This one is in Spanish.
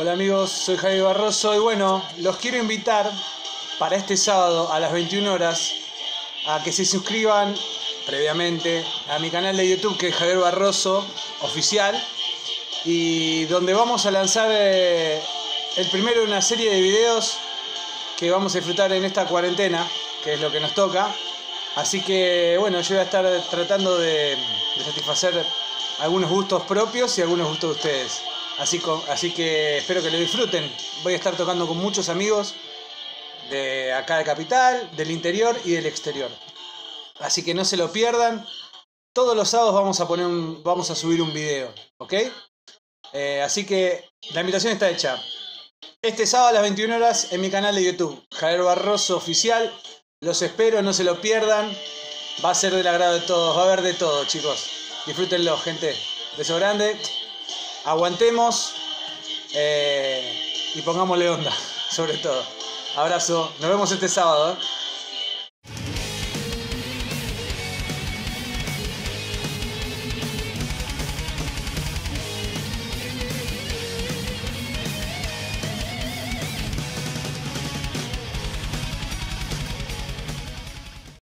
Hola amigos, soy Javier Barrozo y bueno, los quiero invitar para este sábado a las 21 horas a que se suscriban previamente a mi canal de YouTube, que es Javier Barrozo Oficial, y donde vamos a lanzar el primero de una serie de videos que vamos a disfrutar en esta cuarentena, que es lo que nos toca. Así que bueno, yo voy a estar tratando de satisfacer algunos gustos propios y algunos gustos de ustedes. Así que espero que lo disfruten. Voy a estar tocando con muchos amigos de acá de Capital, del interior y del exterior. Así que no se lo pierdan. Todos los sábados vamos a subir un video, ¿ok? Así que la invitación está hecha. Este sábado a las 21 horas en mi canal de YouTube, Javier Barrozo Oficial. Los espero, no se lo pierdan. Va a ser del agrado de todos, va a haber de todo, chicos. Disfrútenlo, gente. Beso grande. Aguantemos y pongámosle onda, sobre todo. Abrazo. Nos vemos este sábado.